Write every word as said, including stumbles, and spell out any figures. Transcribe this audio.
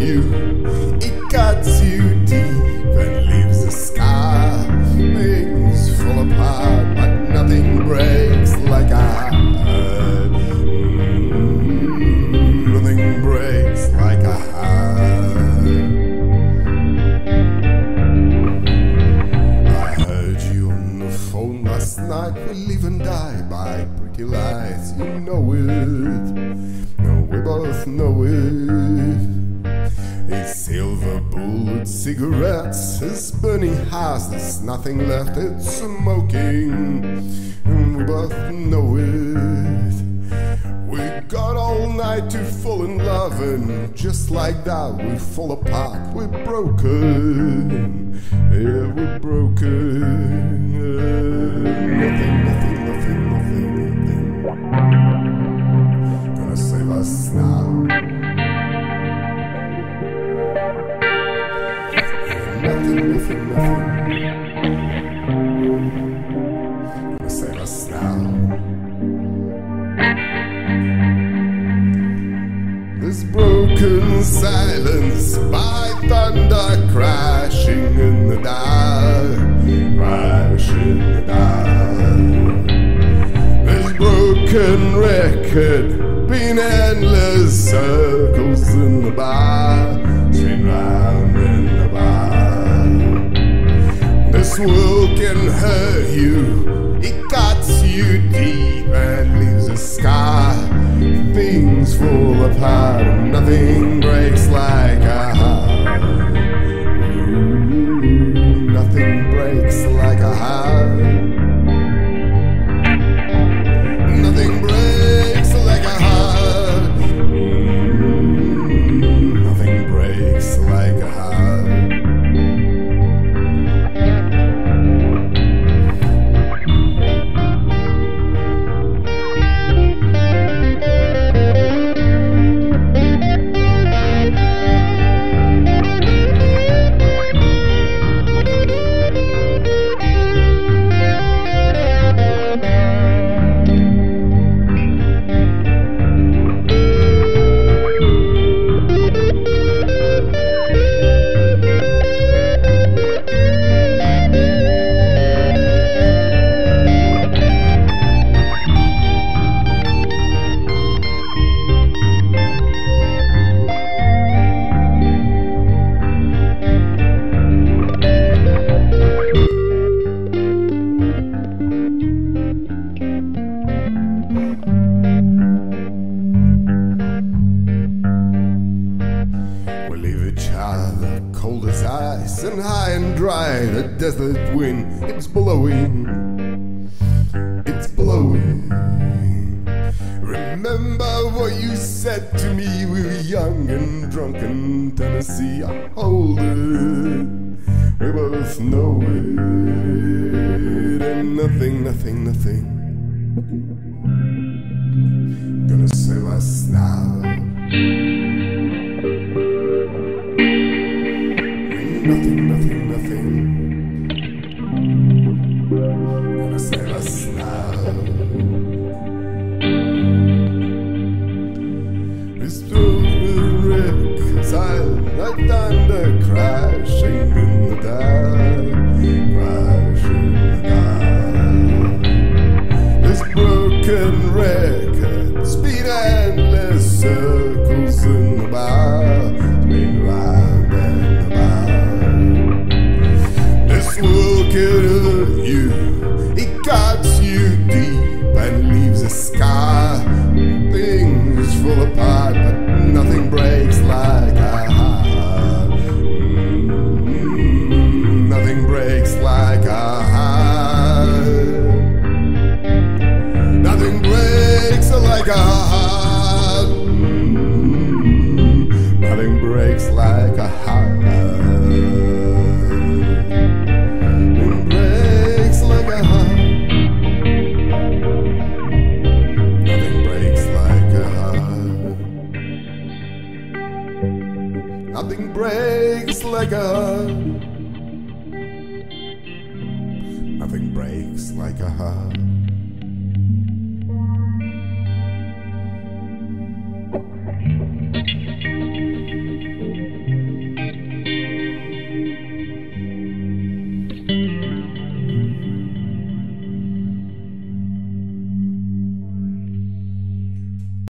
you. It cuts you deep and leaves a scar. Things fall apart, but nothing breaks like I. Mm, nothing breaks like I. I heard you on the phone last night. We live and die by pretty lights. You know it. We both know it. It's silver bullet cigarettes, it's burning house, there's nothing left, it's smoking. And we both know it. We got all night to fall in love, and just like that we fall apart. We're broken. Yeah, we're broken. Uh, nothing, nothing, nothing, nothing, nothing. Gonna save us now. Nothing, nothing, nothing. Gonna save us now. This broken silence by thunder crashing in the dark, crashing in the dark. This broken record. In endless circles in the bar, spin round in the bar. This world can hurt you, it cuts you deep and leaves a scar. Things fall apart, nothing breaks like a heart. Ooh, nothing breaks like a heart. Cold as ice and high and dry, the desert wind, it's blowing, it's blowing. Remember what you said to me, we were young and drunk in Tennessee. I hold it, we both know it. And nothing, nothing, nothing gonna save us now. Nothing, nothing, nothing gonna save us now. This broken record, silent like thunder crashing in the dark, crashing in the dark. This broken record, speed endless circles in the bar, spin round and about. Will kill you, it cuts you deep and leaves a scar. Things fall apart, but nothing breaks like a heart. Mm, nothing breaks like a heart. Nothing breaks like a heart. Mm, nothing breaks like a heart. Nothing breaks like a heart. Nothing breaks like a heart.